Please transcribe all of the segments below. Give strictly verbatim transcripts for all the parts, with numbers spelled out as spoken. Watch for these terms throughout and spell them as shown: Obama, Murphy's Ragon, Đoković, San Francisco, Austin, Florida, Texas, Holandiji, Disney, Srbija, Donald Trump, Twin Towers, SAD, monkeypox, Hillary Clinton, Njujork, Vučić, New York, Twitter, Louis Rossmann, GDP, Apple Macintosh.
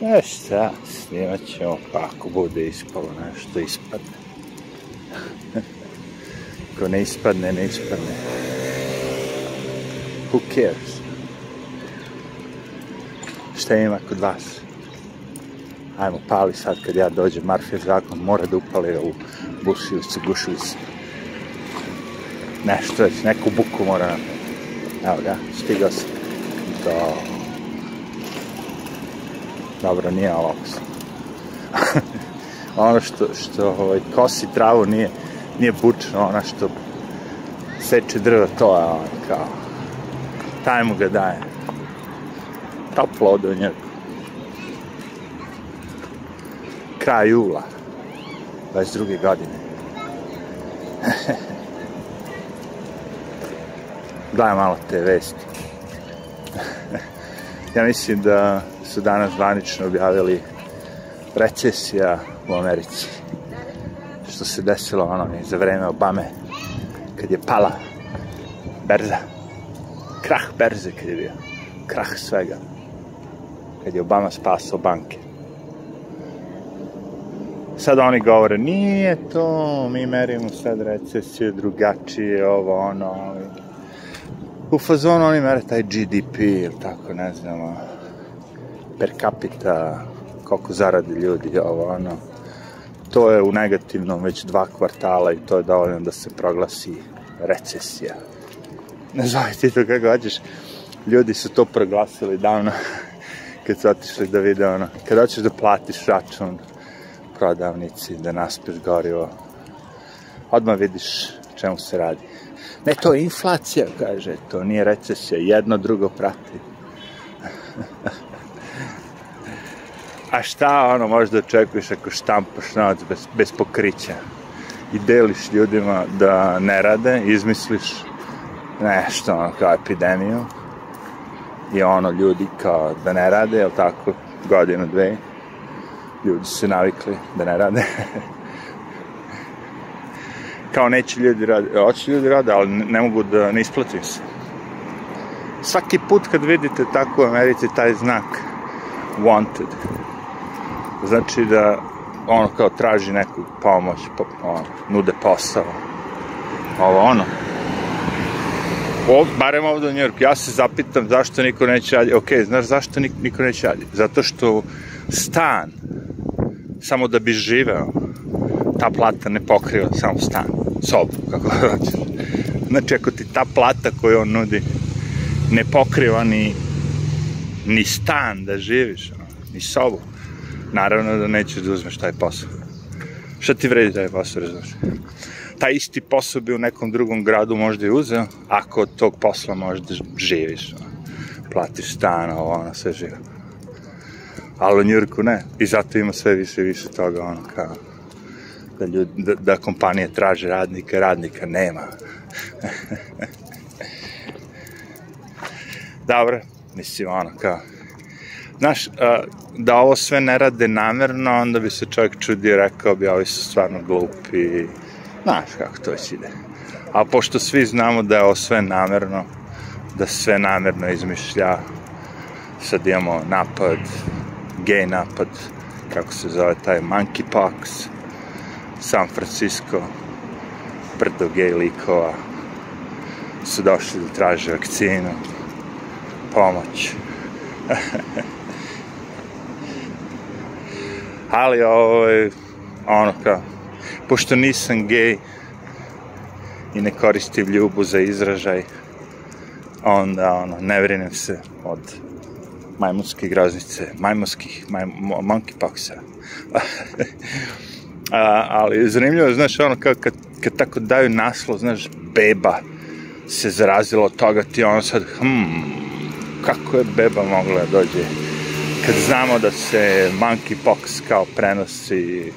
E šta, snimat ćemo, pa ako bude ispalo nešto ispadne. Ako ne ispadne, ne ispadne. Who cares? Šta ima kod vas? Ajmo, pali sad kad ja dođem, Murphy's Ragon mora da upale u bušivicu, gušivicu. Nešto već, neku buku mora nam. Evo ga, stigao sam do... Dobro, nije ovo sam. Ono što kosi travu nije bučno, ono što seče drva, to je ono kao... Taj mu ga daje. Toplo od njega. Kraj jula. dvadeset druge godine. Gledaj malo te vesti. Ja mislim da su danas zvanično objavili recesija u Americi. Što se desilo ono za vreme Obame, kad je pala berza. Krah berze kad je bio. Krah svega. Kad je Obama spasao banke. Sad oni govore, nije to, mi merimo sad recesiju, drugačije, ovo, ono, ali... U fazonu oni mere taj G D P ili tako, ne znamo, per capita, koliko zarade ljudi, ovo, ono. To je u negativnom već dva kvartala i to je dovoljno da se proglasi recesija. Nazove ti to kako hoćeš, ljudi su to proglasili davno, kad su otišli da vide, ono, kad hoćeš da platiš račun prodavnici, da naspiš gorivo, odmah vidiš čemu se radi. Ne, to je inflacija, kaže, to nije recesija, jedno drugo prati. A šta, ono, možda očekuješ ako štampaš novac bez pokrića i deliš ljudima da ne rade, izmisliš nešto, ono, kao epidemiju i ono, ljudi kao da ne rade, jel tako, godinu, dve, ljudi su se navikli da ne rade. Kao neće ljudi rade, hoće ljudi rade, ali ne mogu da ne isplatim se. Svaki put kad vidite tako u Americi taj znak wanted, znači da ono kao traži neku pomoć, nude posao, ovo ono. Barem ovdje u New Yorku, ja se zapitam zašto niko neće raditi, ok, znaš zašto niko neće raditi? Zato što stan, samo da bi živeo, ta plata ne pokriva samo stan, sobu, kako hoćeš. Znači, ako ti ta plata koju on nudi ne pokriva ni stan da živiš, ni sobu, naravno da nećeš da uzmeš taj posao. Šta ti vredi taj posao, razumiješ? Taj isti posao bi u nekom drugom gradu možda i uzeo, ako od tog posla možda živiš, platiš stan, ovo, ono, sve živo. Ali u Njurku ne, i zato ima sve više i više toga, ono, kao, da kompanije traže radnika, radnika nema. Dobro, mislim, ono, kao, znaš, da ovo sve ne rade namerno, onda bi se čovjek čudio, rekao bi, ovi su stvarno glupi, znaš kako to već ide. A pošto svi znamo da je ovo sve namerno, da sve namerno izmišlja, sad imamo napad, gej napad, kako se zove taj monkeypox, San Francisco, brdo gej likova, su došli da traže vakcinu, pomoć. Ali ovo je ono kao, pošto nisam gej i ne koristim ljubav za izražaj, onda ono, ne brinem se od majmunske groznice, majmunskih, monkeypoxa. Ali zanimljivo je, znaš, ono kao kad tako daju naslov, znaš, beba se zarazila od toga, ti ono sad, hmm, kako je beba mogla dođe? Kad znamo da se monkeypox kao prenosi,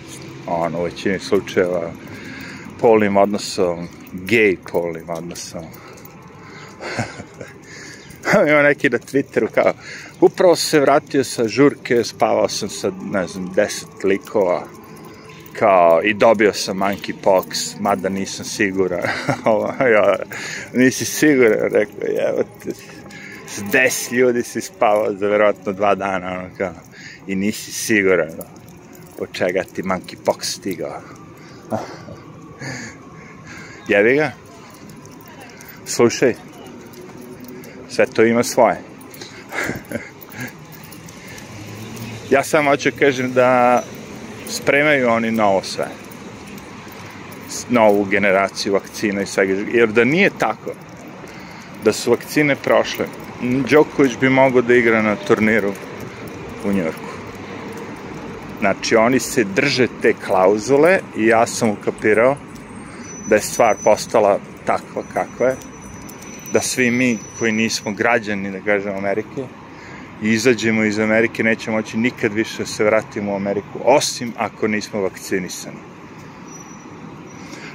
ono, u većini slučajeva polnim odnosom, gej polnim odnosom. Ima neki na Twitteru kao, upravo se vratio sa žurke, spavao sam sa, ne znam, deset likova, kao, i dobio sam monkeypox, mada nisam siguran. Nisi siguran, rekao, jebote, s deset ljudi si spavao za verovatno dva dana, ono kao, i nisi siguran od čega ti monkeypox stigao. Jebi ga, slušaj, sve to ima svoje. Ja samo hoću kažem da spremaju oni novo sve, novu generaciju vakcina i svega, jer da nije tako, da su vakcine prošle, Đoković bi mogao da igra na turniru u New Yorku. Znači, oni se drže te klauzule i ja sam ukapirao da je stvar postala takva kakva je, da svi mi koji nismo građani, da kažem, Amerike, izađemo iz Amerike, nećemo moći nikad više se vratimo u Ameriku, osim ako nismo vakcinisani.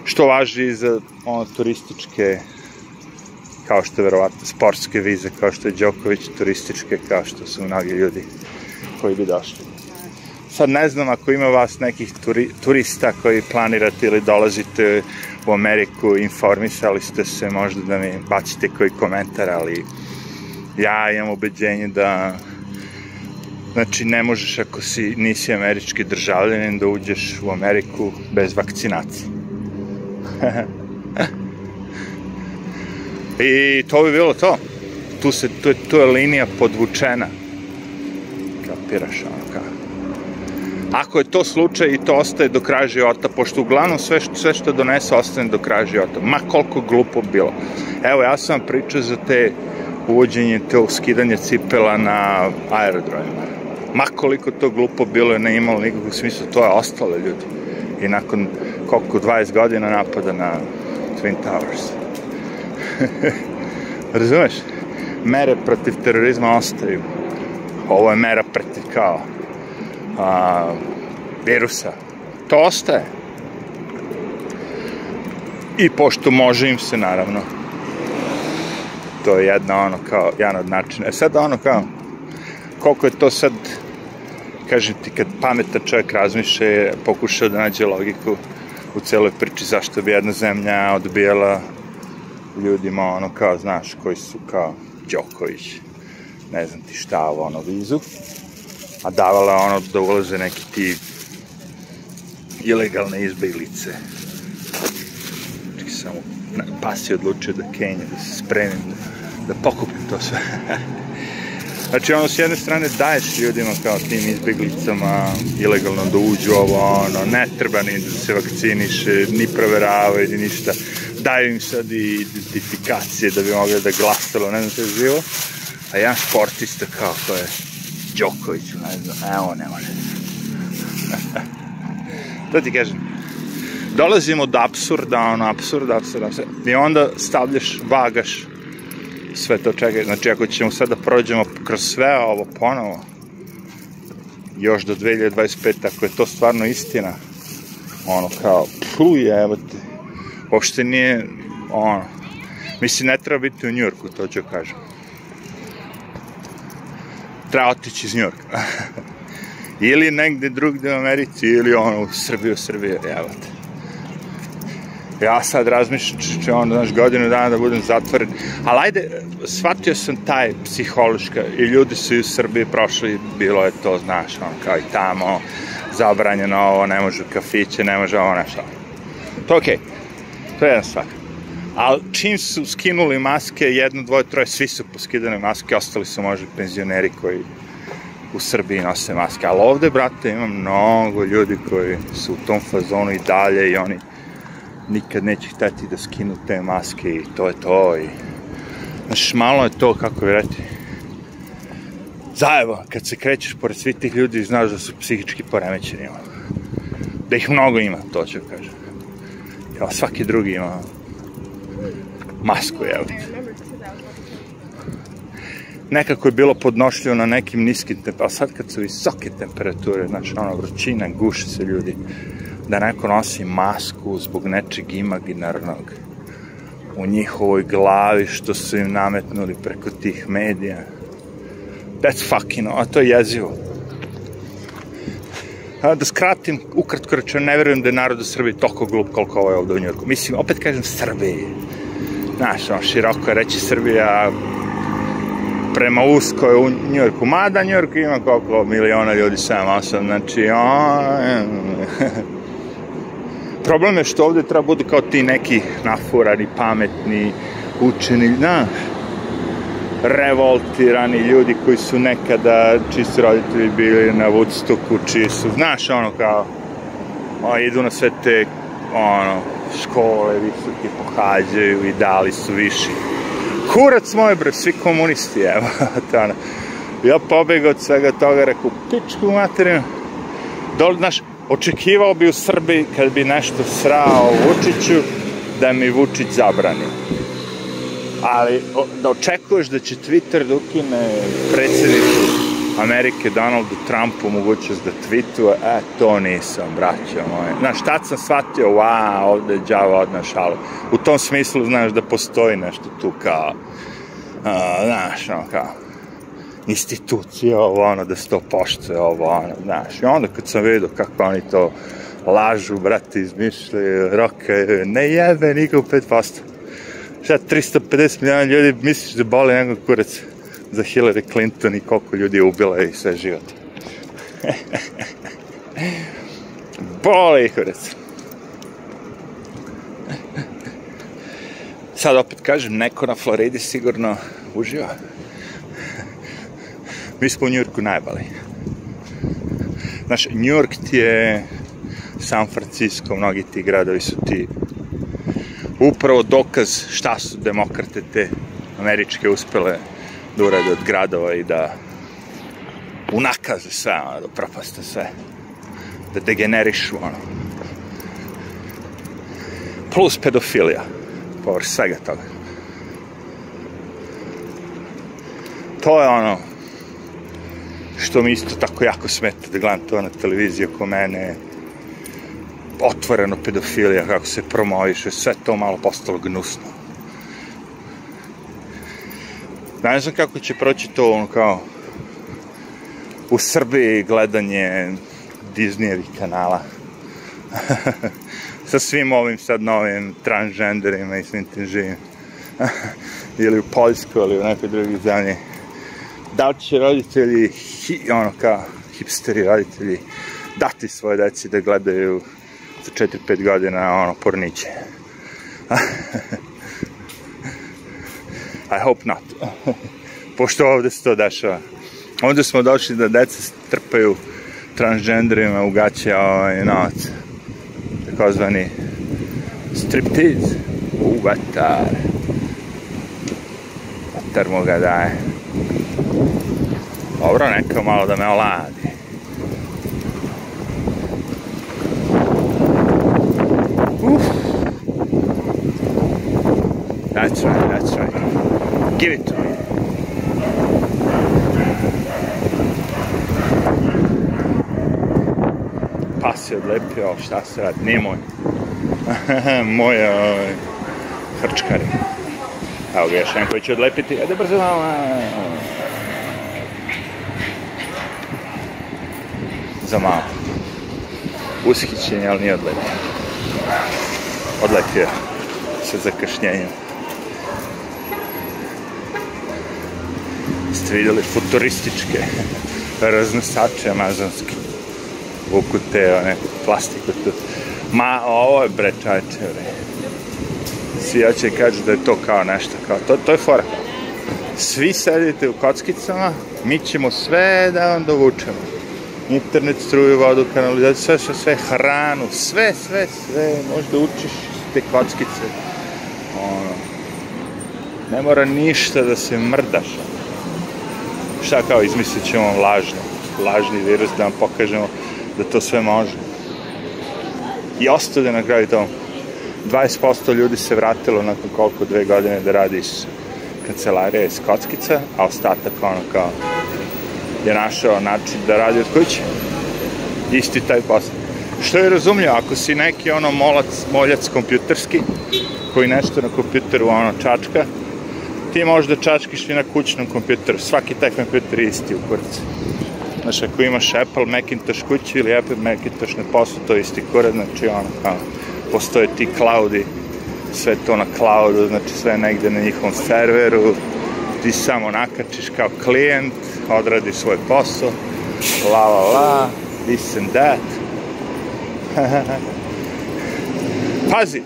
Što važi i za ono turističke, kao što je verovatno sportske vize, kao što je Đoković, turističke, kao što su mnogi ljudi koji bi došli. Sad ne znam ako ima vas nekih turista koji planirate ili dolazite u Ameriku, informisali ste se, možda da mi bacite koji komentar, ali ja imam ubeđenje da, znači, ne možeš ako nisi američki državljanin da uđeš u Ameriku bez vakcinacije. I to bi bilo to. Tu je linija podvučena. Kapiraš ono kao. Ako je to slučaj i to ostaje do kraja života, pošto uglavnom sve što donese ostane do kraja života. Ma koliko glupo bilo. Evo, ja sam vam pričao za te uvođenje, te skidanje cipela na aerodromima. Ma koliko to glupo bilo je, ne imalo nikakvog smisla, to je ostalo, ljudi. I nakon koliko dvadeset godina napada na Twin Towers. Razumeš? Mere protiv terorizma ostaju. Ovo je mera protiv kao virusa. To ostaje. I pošto može im se, naravno, to je jedna ono kao, jedan od načina. E sad ono kao, koliko je to sad, kažem ti, kad pametan čovjek razmišlja je pokušao da nađe logiku u celoj priči zašto bi jedna zemlja odbijala ljudima ono kao, znaš, koji su kao Đoković, ne znam ti šta, ono vizu, a davala ono da ulaze neki ti ilegalne izbeglice. Čekaj samo, pas je odlučio da Kenja, da se spremim, da pokupim to sve. Znači, ono, s jedne strane daješ ljudima kao tim izbjeglicama ilegalno da uđu ovo, ono, ne treba ni da se vakciniše, ni proveravaju, ni ništa. Daju im sad i identifikacije da bi mogli da glasalo, ne znam što je živo. A jedan sportista kao to je Đoković, ne znam, evo, ne može. To ti kažem. Dolazimo do apsurda, ono, apsurd, apsurd, apsurd. I onda stavljaš, vagaš sve to, čekaj, znači ako ćemo sad da prođemo kroz sve ovo ponovo, još do dve hiljade dvadeset pete. Ako je to stvarno istina, ono kao, pluje, evo te, uopšte nije, ono, mislim, ne treba biti u Njujorku, to ću kažem. Treba otići iz Njujorka. Ili negde drugde u Americi, ili ono, u Srbiji, u Srbiji, evo te. Ja sad razmišljam, će ono, znaš, godinu dana da budem zatvoren, ali ajde, shvatio sam taj psihološka, i ljudi su i u Srbiji prošli, bilo je to, znaš, ono, kao i tamo, zabranjeno ovo, ne može u kafiće, ne može ovo, nešto. To je okej, to je jedna stvar. Ali čim su skinuli maske, jedno, dvoje, troje, svi su poskidane maske, ostali su možda penzioneri koji u Srbiji nose maske, ali ovde, brate, ima mnogo ljudi koji su u tom fazonu i dalje i oni nikad neće hteti da skinu te maske i to je to i, znaš, malo je to, kako bi reći, zajeba, kad se krećeš pored svih tih ljudi, znaš da su psihički poremećeni, da ih mnogo ima, to ću kažem, kao svaki drugi ima masku, evo te. Nekako je bilo podnošljivo na nekim niskim temperaturama, a sad kad su visoke temperature, znaš, ono, vrućina, guši se ljudi, da neko nosi masku zbog nečeg imaginarnog u njihovoj glavi što su im nametnuli preko tih medija. That's fucking, a to je jezivo. Da skratim, ukratko rečeno, ne verujem da je narod u Srbiji toliko glup koliko ovo je ovde u Njujorku. Mislim, opet kažem Srbiji. Znaš, široko je reći Srbija, prema uskoj u Njujorku, mada Njujorku ima koliko miliona ljudi, sedam osam, znači problem je što ovde treba budu kao ti neki nafurani, pametni, učeni, znaš, revoltirani ljudi koji su nekada, čiji su roditelji bili na Woodstocku, čiji su, znaš, ono kao, idu na sve te, ono, škole visoke, pohađaju i dali su više. Kurac moj, bre, svi komunisti, evo, to ono. Ja pobegao od svega toga, rekao, pičku materinu. Dole, znaš, očekivao bi u Srbiji, kad bi nešto srao Vučiću, da mi Vučić zabranio. Ali, da očekuješ da će Twitter da ukine predsjedniku Amerike, Donaldu Trumpu, mogućnost da tweetuje, e, to nisam, braćo moje. Znaš, tad sam shvatio, wow, ovde je đavo od naš, ali u tom smislu, znaš, da postoji nešto tu kao, znaš, ono kao, institucija, ovo, ono, da se to poštuje, ovo, ono, znaš. I onda kad sam vidio kako oni to lažu, brati, izmišljaju, roke, ne jebe nikog pet posto. Šta, tristo pedeset miliona ljudi misliš da boli nekog kurac za Hillary Clinton i koliko ljudi je ubila i sve život. Boli, kurac. Sad opet kažem, neko na Floridi sigurno uživa. Mi smo u Njujorku najbali. Znaš, Njujork ti je San Francisco, mnogi ti gradovi su ti upravo dokaz šta su demokrate te američke uspele da urade od gradova i da unakaze sve, da propaste sve, da degenerišu, ono. Plus pedofilija, povrh svega toga. To je ono što mi isto tako jako smeta da gledam to na televiziji oko mene, otvoreno pedofilija, kako se promoviše, sve to malo postalo gnusno. Ne znam kako će proći to, ono kao, u Srbiji gledanje Disneyevih kanala. Sa svim ovim sad novim transgenderima i svim tim živim. Ili u Poljskoj, ili u nekoj drugoj zemlji. Da li će roditelji, ono kao, hipsteri roditelji, dati svoje deci da gledaju za četiri pet godina, ono, porniće? I hope not. Pošto ovde se to dešava. Ovde smo došli da deca trpaju transgenderima u gaće i novac. Takozvani striptease. U, vatar. Vatar mu ga daje. Dobro, neka malo da me oladi. Uff. That's right, that's right. Give it to me. Pas je odlepio, šta se radi, nije moj. Moje hrčkari. Evo ga još jedan koji će odlepiti. Ajde brzo nama. Za malo. Ushićen je, ali nije odlepio. Odlepio je sa zakašnjenjem. Ste vidjeli futurističke raznosače amazonske, vuku te neku plastiku tu. Ma, ovo je bre čače, bre. Svi hoće i kažu da je to kao nešto, kao to, to je fora. Svi sedite u kockicama, mi ćemo sve da vam dovučemo. Internet, struju, vodu, kanalizaciju, sve što sve, hranu, sve, sve, sve, možda učiš te kockice. Ne mora ništa da se mrdaš. Šta kao, izmislit ćemo vam lažno, lažni virus, da vam pokažemo da to sve može. I ostade na kraju tomu. dvadeset posto ljudi se vratilo nakon koliko dve godine da radi iz kancelarija iz kockica, a ostatak ono kao je našao način da radi od kuće. Isti taj posao. Što je razumljivo, ako si neki ono molac, moljac kompjuterski, koji nešto na kompjuteru ono čačka, ti možda čačkiš i na kućnom kompjuteru. Svaki taj kompjuter je isti u kurac. Znaš, ako imaš Apple Macintosh kući ili Apple Macintosh na poslu, to je isti kurac. Znači, ono, kao, postoje ti cloudi, sve to na cloudu, znači sve negde na njihovom serveru, ti samo nakačiš kao klijent, odradiš svoj posao, la la la, this and that. Pazi,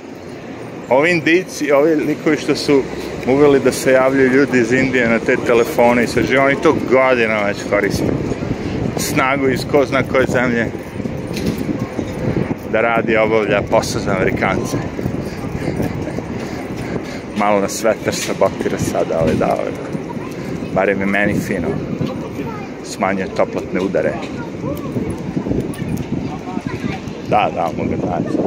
ovi Indijci, ovi likovi što su uveli da se javljaju ljudi iz Indije na te telefone i sve živo, oni to godinama već koriste. Snagu iz ko zna koje zemlje da radi, obavlja posao za Amerikance. Malo nas vetar sabotira sada, ali da, barem je meni fino. Smanjuje toplotne udare. Da, da, mogu daći.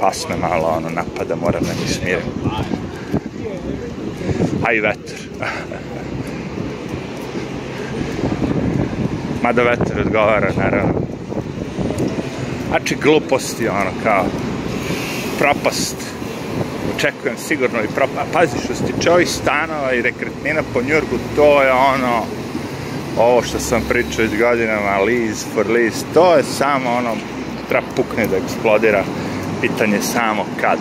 Pas me malo ono napada, moram da mi smirim. A i vetar. Mada vetar odgovara, naravno. Znači, gluposti, ono, kao, propast. Očekujem sigurno i propast. Pazi, što se tiče ovih stanova i rekretnina po Njujorku, to je ono, ovo što sam pričao već godinama, lease for lease, to je samo ono, treba pukne da eksplodira. Pitanje samo kad.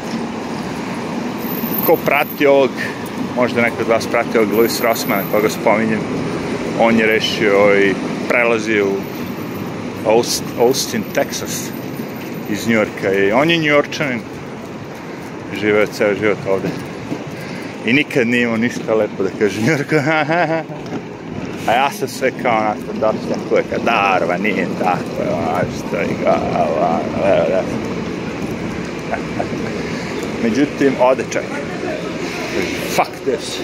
Ko prati ovog, možda neko od vas prati ovog Louis Rossmann, koga spominjem, on je rešio i prelazio u Austin, Texas iz New Yorka i on je Njujorčanin, živeo ceo život ovde i nikad nije imao ništa lepo da kaže Njujorku, a ja sam sve kao onako dosta kojeka darva, nije tako, što je gala, evo da. Međutim, ode čovjek. Fuck this.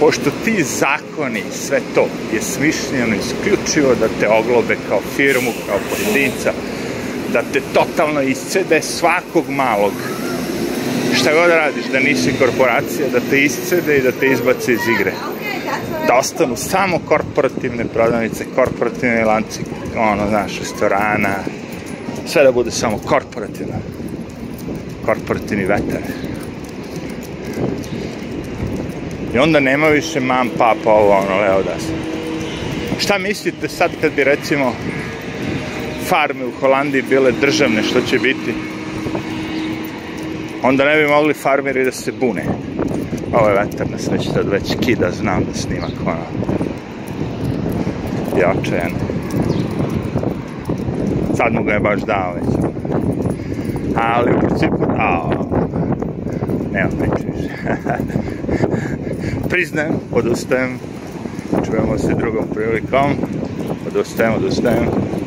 Pošto ti zakoni, sve to, je smišljeno isključivo da te oglobe kao firmu, kao pojedinca, da te totalno iscede svakog malog. Šta god radiš, da nisi korporacija, da te iscede i da te izbace iz igre. Da ostanu samo korporativne prodavnice, korporativne lanci, ono, znaš, restorana, sve da bude samo korporativna. Korporativni vetar. I onda nema više mam, papa, ovo, ono, leo da sam. Šta mislite sad kad bi, recimo, farme u Holandiji bile državne, što će biti? Onda ne bi mogli farmeri da se bune. Ovo je vetar nas već sad već kida, znam da snimak, ono. Je očajan. Sad mu ga je baš dao, već. Ali u principu, aaa, nema priče više. Priznajem, odustajem, čujemo se drugom prilikom, odustajem, odustajem.